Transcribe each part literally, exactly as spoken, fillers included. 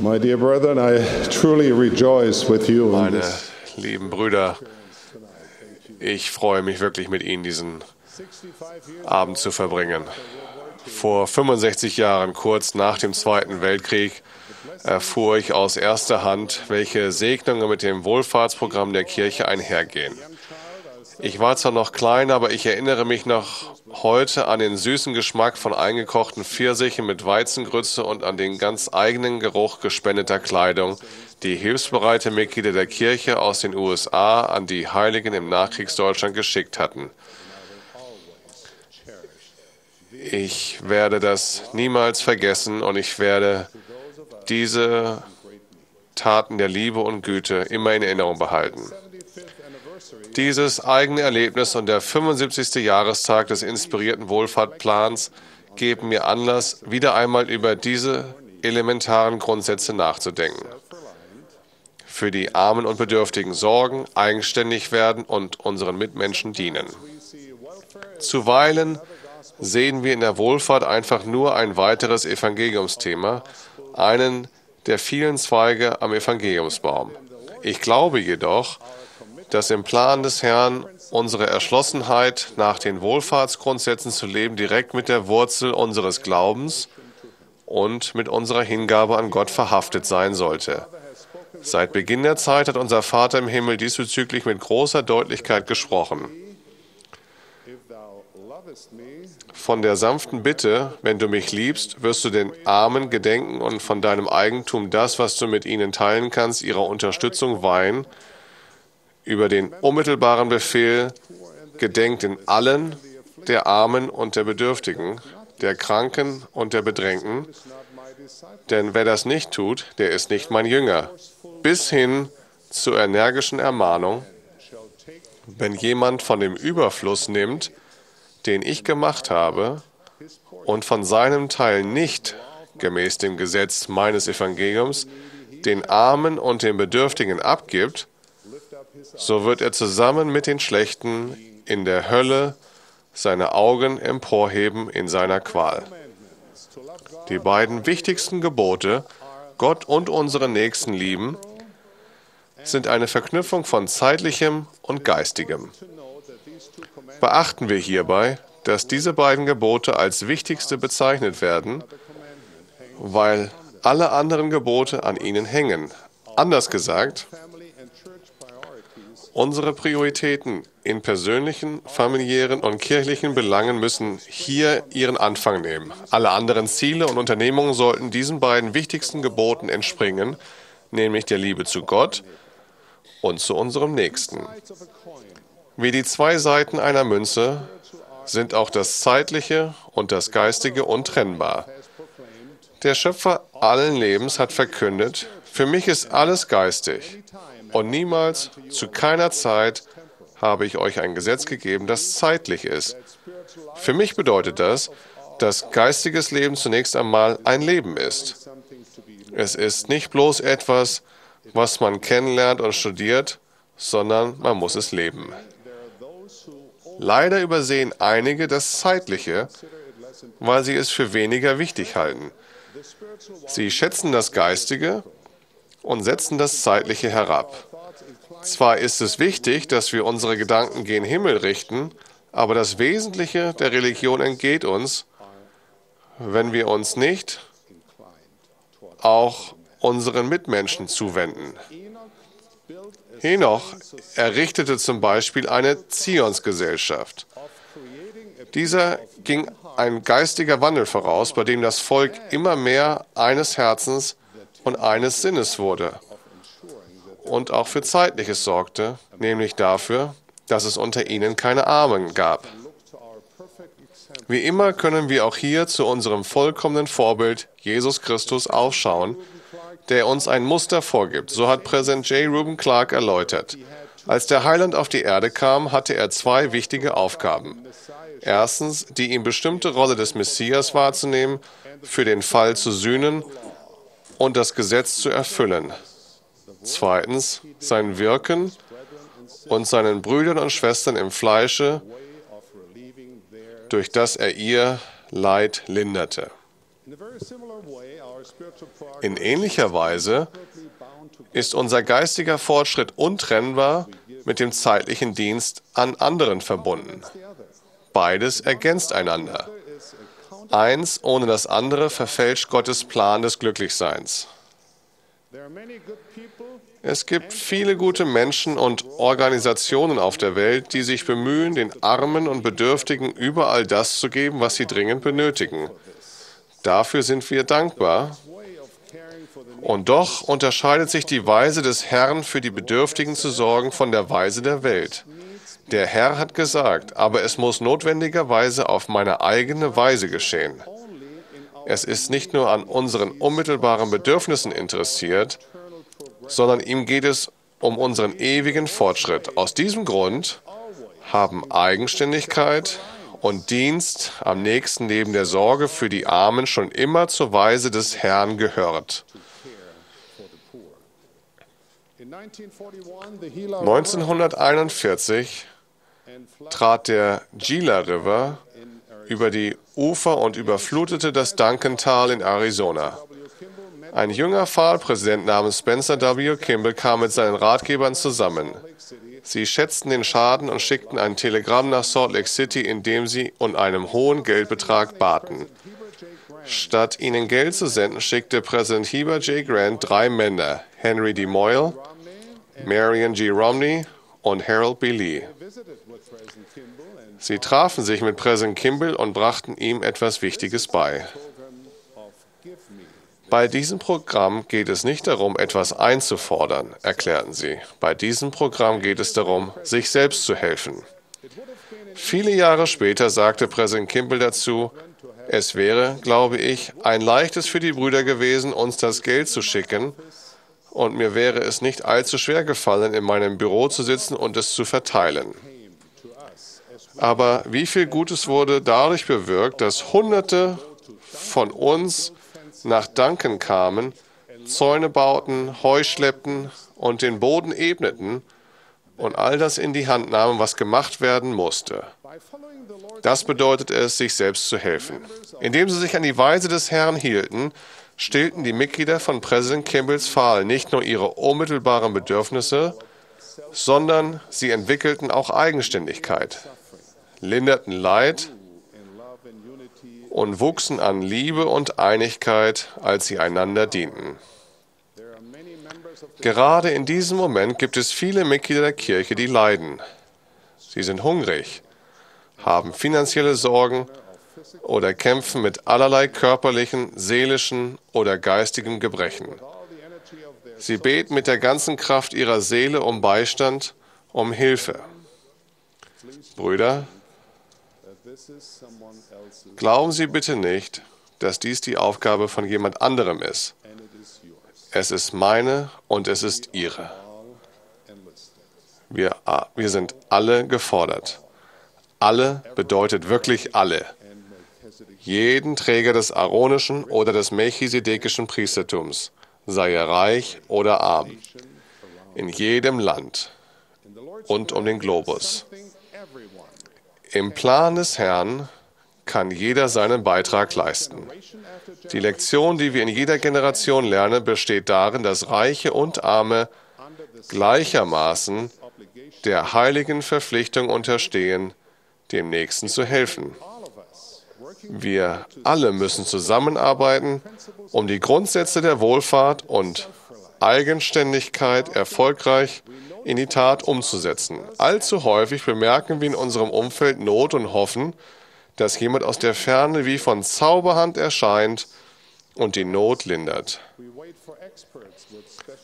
Meine lieben Brüder, ich freue mich wirklich mit Ihnen, diesen Abend zu verbringen. Vor fünfundsechzig Jahren, kurz nach dem Zweiten Weltkrieg, erfuhr ich aus erster Hand, welche Segnungen mit dem Wohlfahrtsprogramm der Kirche einhergehen. Ich war zwar noch klein, aber ich erinnere mich noch heute an den süßen Geschmack von eingekochten Pfirsichen mit Weizengrütze und an den ganz eigenen Geruch gespendeter Kleidung, die hilfsbereite Mitglieder der Kirche aus den U S A an die Heiligen im Nachkriegsdeutschland geschickt hatten. Ich werde das niemals vergessen und ich werde diese Taten der Liebe und Güte immer in Erinnerung behalten. Dieses eigene Erlebnis und der fünfundsiebzigste Jahrestag des inspirierten Wohlfahrtplans geben mir Anlass, wieder einmal über diese elementaren Grundsätze nachzudenken. Für die Armen und Bedürftigen sorgen, eigenständig werden und unseren Mitmenschen dienen. Zuweilen sehen wir in der Wohlfahrt einfach nur ein weiteres Evangeliumsthema, einen der vielen Zweige am Evangeliumsbaum. Ich glaube jedoch, dass im Plan des Herrn unsere Erschlossenheit, nach den Wohlfahrtsgrundsätzen zu leben, direkt mit der Wurzel unseres Glaubens und mit unserer Hingabe an Gott verhaftet sein sollte. Seit Beginn der Zeit hat unser Vater im Himmel diesbezüglich mit großer Deutlichkeit gesprochen. Von der sanften Bitte, wenn du mich liebst, wirst du den Armen gedenken und von deinem Eigentum das, was du mit ihnen teilen kannst, ihrer Unterstützung weihen. Über den unmittelbaren Befehl, gedenkt in allen der Armen und der Bedürftigen, der Kranken und der Bedrängten, denn wer das nicht tut, der ist nicht mein Jünger, bis hin zur energischen Ermahnung, wenn jemand von dem Überfluss nimmt, den ich gemacht habe, und von seinem Teil nicht, gemäß dem Gesetz meines Evangeliums, den Armen und den Bedürftigen abgibt, so wird er zusammen mit den Schlechten in der Hölle seine Augen emporheben in seiner Qual. Die beiden wichtigsten Gebote, Gott und unseren Nächsten lieben, sind eine Verknüpfung von Zeitlichem und Geistigem. Beachten wir hierbei, dass diese beiden Gebote als wichtigste bezeichnet werden, weil alle anderen Gebote an ihnen hängen. Anders gesagt, unsere Prioritäten in persönlichen, familiären und kirchlichen Belangen müssen hier ihren Anfang nehmen. Alle anderen Ziele und Unternehmungen sollten diesen beiden wichtigsten Geboten entspringen, nämlich der Liebe zu Gott und zu unserem Nächsten. Wie die zwei Seiten einer Münze sind auch das Zeitliche und das Geistige untrennbar. Der Schöpfer allen Lebens hat verkündet, für mich ist alles geistig. Und niemals, zu keiner Zeit, habe ich euch ein Gesetz gegeben, das zeitlich ist. Für mich bedeutet das, dass geistiges Leben zunächst einmal ein Leben ist. Es ist nicht bloß etwas, was man kennenlernt und studiert, sondern man muss es leben. Leider übersehen einige das Zeitliche, weil sie es für weniger wichtig halten. Sie schätzen das Geistige und setzen das Zeitliche herab. Zwar ist es wichtig, dass wir unsere Gedanken gen Himmel richten, aber das Wesentliche der Religion entgeht uns, wenn wir uns nicht auch unseren Mitmenschen zuwenden. Henoch errichtete zum Beispiel eine Zionsgesellschaft. Dieser ging ein geistiger Wandel voraus, bei dem das Volk immer mehr eines Herzens und eines Sinnes wurde und auch für Zeitliches sorgte, nämlich dafür, dass es unter ihnen keine Armen gab. Wie immer können wir auch hier zu unserem vollkommenen Vorbild, Jesus Christus, aufschauen, der uns ein Muster vorgibt. So hat Präsident J. Reuben Clark erläutert. Als der Heiland auf die Erde kam, hatte er zwei wichtige Aufgaben. Erstens, die ihm bestimmte Rolle des Messias wahrzunehmen, für den Fall zu sühnen und das Gesetz zu erfüllen. Zweitens, sein Wirken und seinen Brüdern und Schwestern im Fleische, durch das er ihr Leid linderte. In ähnlicher Weise ist unser geistiger Fortschritt untrennbar mit dem zeitlichen Dienst an anderen verbunden. Beides ergänzt einander. Eins ohne das andere verfälscht Gottes Plan des Glücklichseins. Es gibt viele gute Menschen und Organisationen auf der Welt, die sich bemühen, den Armen und Bedürftigen überall das zu geben, was sie dringend benötigen. Dafür sind wir dankbar. Und doch unterscheidet sich die Weise des Herrn, für die Bedürftigen zu sorgen, von der Weise der Welt. Der Herr hat gesagt, aber es muss notwendigerweise auf meine eigene Weise geschehen. Es ist nicht nur an unseren unmittelbaren Bedürfnissen interessiert, sondern ihm geht es um unseren ewigen Fortschritt. Aus diesem Grund haben Eigenständigkeit und Dienst am nächsten neben der Sorge für die Armen schon immer zur Weise des Herrn gehört. neunzehnhunderteinundvierzig trat der Gila River über die Ufer und überflutete das Duncantal in Arizona. Ein junger Pfahlpräsident namens Spencer W. Kimball kam mit seinen Ratgebern zusammen. Sie schätzten den Schaden und schickten ein Telegramm nach Salt Lake City, in dem sie um einen hohen Geldbetrag baten. Statt ihnen Geld zu senden, schickte Präsident Heber J. Grant drei Männer, Henry D. Moyle, Marion G. Romney und Harold B. Lee. Sie trafen sich mit Präsident Kimball und brachten ihm etwas Wichtiges bei. Bei diesem Programm geht es nicht darum, etwas einzufordern, erklärten sie. Bei diesem Programm geht es darum, sich selbst zu helfen. Viele Jahre später sagte Präsident Kimball dazu, es wäre, glaube ich, ein leichtes für die Brüder gewesen, uns das Geld zu schicken, und mir wäre es nicht allzu schwer gefallen, in meinem Büro zu sitzen und es zu verteilen. Aber wie viel Gutes wurde dadurch bewirkt, dass Hunderte von uns nach Duncan kamen, Zäune bauten, Heu schleppten und den Boden ebneten und all das in die Hand nahmen, was gemacht werden musste. Das bedeutet es, sich selbst zu helfen. Indem sie sich an die Weise des Herrn hielten, stillten die Mitglieder von Präsident Kimballs Pfahl nicht nur ihre unmittelbaren Bedürfnisse, sondern sie entwickelten auch Eigenständigkeit, linderten Leid und wuchsen an Liebe und Einigkeit, als sie einander dienten. Gerade in diesem Moment gibt es viele Mitglieder der Kirche, die leiden. Sie sind hungrig, haben finanzielle Sorgen oder kämpfen mit allerlei körperlichen, seelischen oder geistigem Gebrechen. Sie beten mit der ganzen Kraft ihrer Seele um Beistand, um Hilfe. Brüder, glauben Sie bitte nicht, dass dies die Aufgabe von jemand anderem ist. Es ist meine und es ist Ihre. Wir, wir sind alle gefordert. Alle bedeutet wirklich alle. Jeden Träger des aaronischen oder des melchisedekischen Priestertums, sei er reich oder arm, in jedem Land und um den Globus. Im Plan des Herrn kann jeder seinen Beitrag leisten. Die Lektion, die wir in jeder Generation lernen, besteht darin, dass Reiche und Arme gleichermaßen der heiligen Verpflichtung unterstehen, dem Nächsten zu helfen. Wir alle müssen zusammenarbeiten, um die Grundsätze der Wohlfahrt und Eigenständigkeit erfolgreich in die Tat umzusetzen. Allzu häufig bemerken wir in unserem Umfeld Not und hoffen, dass jemand aus der Ferne wie von Zauberhand erscheint und die Not lindert.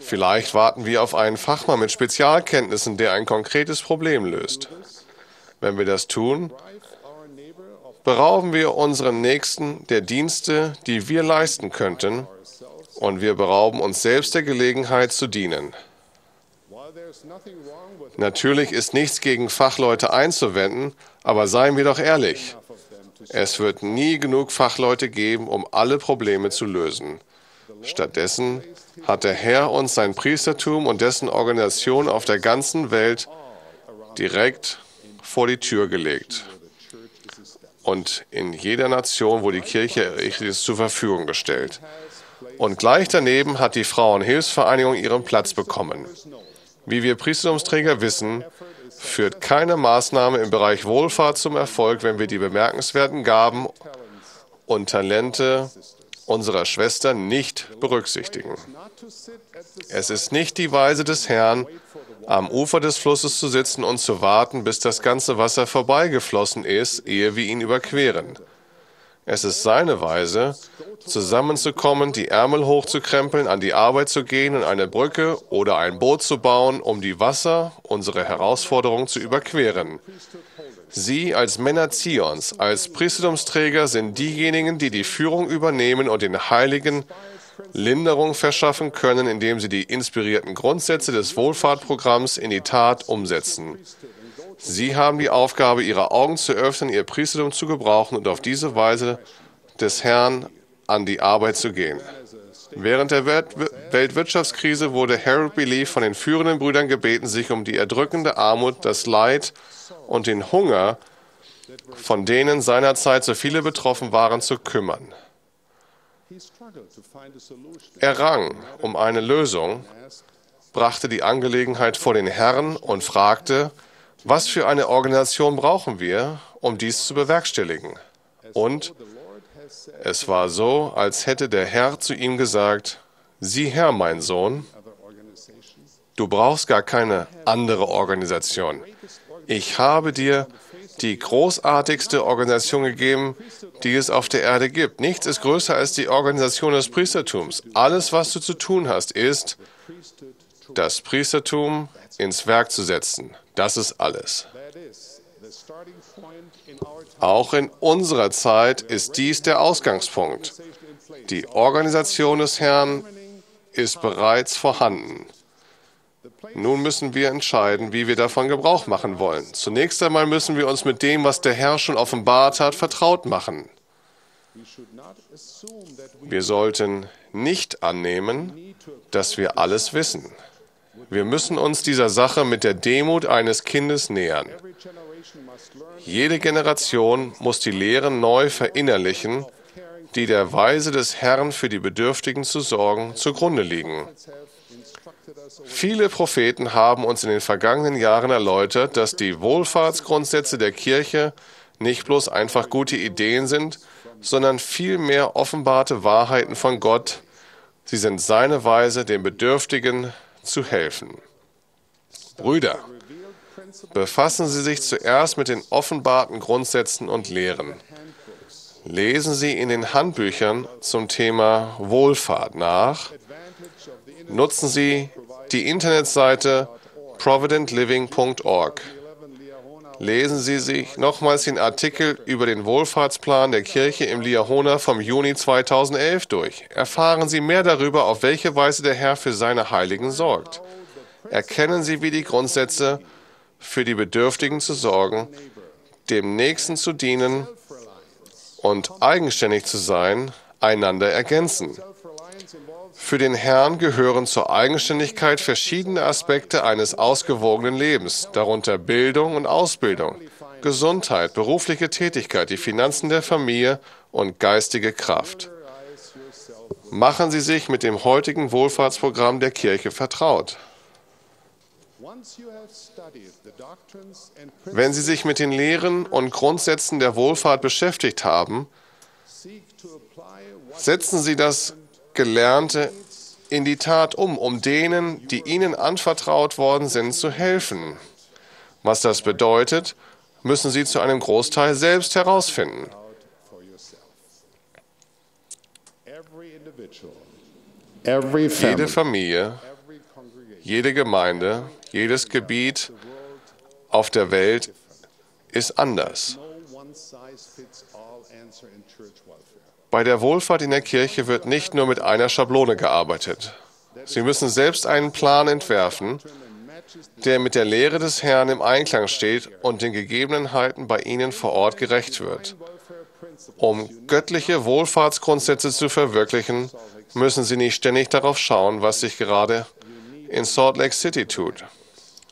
Vielleicht warten wir auf einen Fachmann mit Spezialkenntnissen, der ein konkretes Problem löst. Wenn wir das tun, berauben wir unseren Nächsten der Dienste, die wir leisten könnten, und wir berauben uns selbst der Gelegenheit zu dienen. Natürlich ist nichts gegen Fachleute einzuwenden, aber seien wir doch ehrlich, es wird nie genug Fachleute geben, um alle Probleme zu lösen. Stattdessen hat der Herr uns sein Priestertum und dessen Organisation auf der ganzen Welt direkt vor die Tür gelegt und in jeder Nation, wo die Kirche errichtet ist, zur Verfügung gestellt. Und gleich daneben hat die Frauenhilfsvereinigung ihren Platz bekommen. Wie wir Priestertumsträger wissen, führt keine Maßnahme im Bereich Wohlfahrt zum Erfolg, wenn wir die bemerkenswerten Gaben und Talente unserer Schwestern nicht berücksichtigen. Es ist nicht die Weise des Herrn, am Ufer des Flusses zu sitzen und zu warten, bis das ganze Wasser vorbeigeflossen ist, ehe wir ihn überqueren. Es ist seine Weise, zusammenzukommen, die Ärmel hochzukrempeln, an die Arbeit zu gehen und eine Brücke oder ein Boot zu bauen, um die Wasser, unsere Herausforderung, zu überqueren. Sie als Männer Zions, als Priestertumsträger, sind diejenigen, die die Führung übernehmen und den Heiligen Linderung verschaffen können, indem sie die inspirierten Grundsätze des Wohlfahrtprogramms in die Tat umsetzen. Sie haben die Aufgabe, ihre Augen zu öffnen, ihr Priestertum zu gebrauchen und auf diese Weise des Herrn an die Arbeit zu gehen. Während der Weltwirtschaftskrise wurde Harold B. Lee von den führenden Brüdern gebeten, sich um die erdrückende Armut, das Leid und den Hunger, von denen seinerzeit so viele betroffen waren, zu kümmern. Er rang um eine Lösung, brachte die Angelegenheit vor den Herrn und fragte, was für eine Organisation brauchen wir, um dies zu bewerkstelligen? Und es war so, als hätte der Herr zu ihm gesagt, sieh her, mein Sohn, du brauchst gar keine andere Organisation. Ich habe dir die großartigste Organisation gegeben, die es auf der Erde gibt. Nichts ist größer als die Organisation des Priestertums. Alles, was du zu tun hast, ist, das Priestertum ins Werk zu setzen. Das ist alles. Auch in unserer Zeit ist dies der Ausgangspunkt. Die Organisation des Herrn ist bereits vorhanden. Nun müssen wir entscheiden, wie wir davon Gebrauch machen wollen. Zunächst einmal müssen wir uns mit dem, was der Herr schon offenbart hat, vertraut machen. Wir sollten nicht annehmen, dass wir alles wissen. Wir müssen uns dieser Sache mit der Demut eines Kindes nähern. Jede Generation muss die Lehren neu verinnerlichen, die der Weise des Herrn für die Bedürftigen zu sorgen zugrunde liegen. Viele Propheten haben uns in den vergangenen Jahren erläutert, dass die Wohlfahrtsgrundsätze der Kirche nicht bloß einfach gute Ideen sind, sondern vielmehr offenbarte Wahrheiten von Gott. Sie sind seine Weise, den Bedürftigen zu helfen. Brüder, befassen Sie sich zuerst mit den offenbarten Grundsätzen und Lehren. Lesen Sie in den Handbüchern zum Thema Wohlfahrt nach. Nutzen Sie die Internetseite provident living punkt org. Lesen Sie sich nochmals den Artikel über den Wohlfahrtsplan der Kirche im Liahona vom Juni zweitausendelf durch. Erfahren Sie mehr darüber, auf welche Weise der Herr für seine Heiligen sorgt. Erkennen Sie, wie die Grundsätze, für die Bedürftigen zu sorgen, dem Nächsten zu dienen und eigenständig zu sein, einander ergänzen. Für den Herrn gehören zur Eigenständigkeit verschiedene Aspekte eines ausgewogenen Lebens, darunter Bildung und Ausbildung, Gesundheit, berufliche Tätigkeit, die Finanzen der Familie und geistige Kraft. Machen Sie sich mit dem heutigen Wohlfahrtsprogramm der Kirche vertraut. Wenn Sie sich mit den Lehren und Grundsätzen der Wohlfahrt beschäftigt haben, setzen Sie das Gelernte in die Tat um, um denen, die ihnen anvertraut worden sind, zu helfen. Was das bedeutet, müssen Sie zu einem Großteil selbst herausfinden. Jede Familie, jede Gemeinde, jedes Gebiet auf der Welt ist anders. Bei der Wohlfahrt in der Kirche wird nicht nur mit einer Schablone gearbeitet. Sie müssen selbst einen Plan entwerfen, der mit der Lehre des Herrn im Einklang steht und den Gegebenheiten bei Ihnen vor Ort gerecht wird. Um göttliche Wohlfahrtsgrundsätze zu verwirklichen, müssen Sie nicht ständig darauf schauen, was sich gerade in Salt Lake City tut.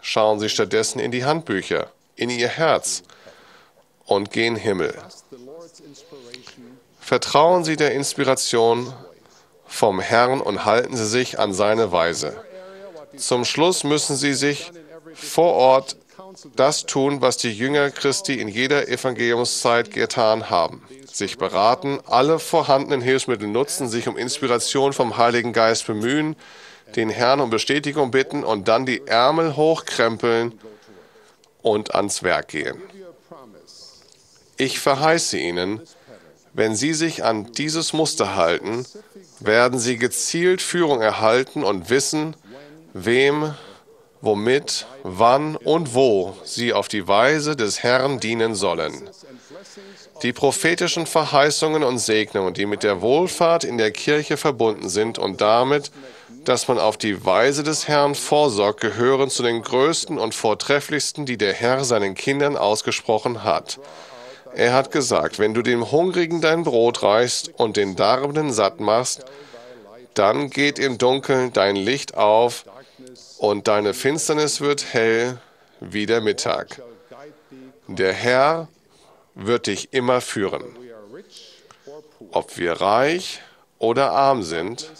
Schauen Sie stattdessen in die Handbücher, in Ihr Herz und gehen Himmel. Vertrauen Sie der Inspiration vom Herrn und halten Sie sich an seine Weise. Zum Schluss müssen Sie sich vor Ort das tun, was die Jünger Christi in jeder Evangeliumszeit getan haben. Sich beraten, alle vorhandenen Hilfsmittel nutzen, sich um Inspiration vom Heiligen Geist bemühen, den Herrn um Bestätigung bitten und dann die Ärmel hochkrempeln und ans Werk gehen. Ich verheiße Ihnen, wenn Sie sich an dieses Muster halten, werden Sie gezielt Führung erhalten und wissen, wem, womit, wann und wo Sie auf die Weise des Herrn dienen sollen. Die prophetischen Verheißungen und Segnungen, die mit der Wohlfahrt in der Kirche verbunden sind und damit, dass man auf die Weise des Herrn vorsorgt, gehören zu den größten und vortrefflichsten, die der Herr seinen Kindern ausgesprochen hat. Er hat gesagt, wenn du dem Hungrigen dein Brot reichst und den Darbenden satt machst, dann geht im Dunkeln dein Licht auf und deine Finsternis wird hell wie der Mittag. Der Herr wird dich immer führen. Ob wir reich oder arm sind,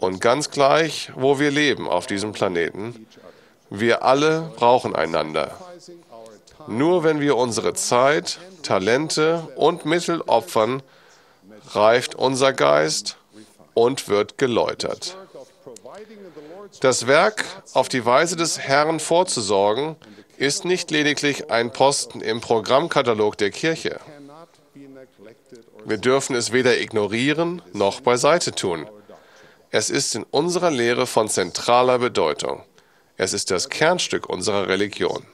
und ganz gleich, wo wir leben auf diesem Planeten, wir alle brauchen einander. Nur wenn wir unsere Zeit, Talente und Mittel opfern, reift unser Geist und wird geläutert. Das Werk, auf die Weise des Herrn vorzusorgen, ist nicht lediglich ein Posten im Programmkatalog der Kirche. Wir dürfen es weder ignorieren noch beiseite tun. Es ist in unserer Lehre von zentraler Bedeutung. Es ist das Kernstück unserer Religion.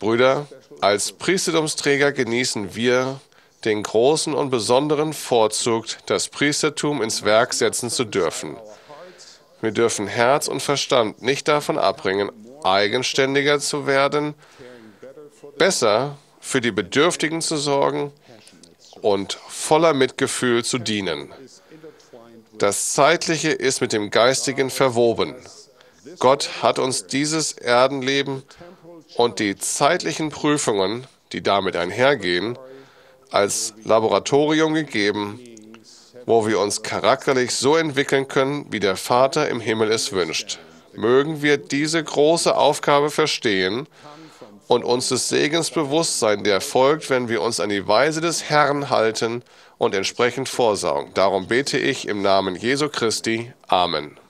Brüder, als Priestertumsträger genießen wir den großen und besonderen Vorzug, das Priestertum ins Werk setzen zu dürfen. Wir dürfen Herz und Verstand nicht davon abbringen, eigenständiger zu werden, besser für die Bedürftigen zu sorgen und voller Mitgefühl zu dienen. Das Zeitliche ist mit dem Geistigen verwoben. Gott hat uns dieses Erdenleben und die zeitlichen Prüfungen, die damit einhergehen, als Laboratorium gegeben, wo wir uns charakterlich so entwickeln können, wie der Vater im Himmel es wünscht. Mögen wir diese große Aufgabe verstehen und uns des Segens bewusst sein, der folgt, wenn wir uns an die Weise des Herrn halten und entsprechend vorsorgen. Darum bete ich im Namen Jesu Christi. Amen.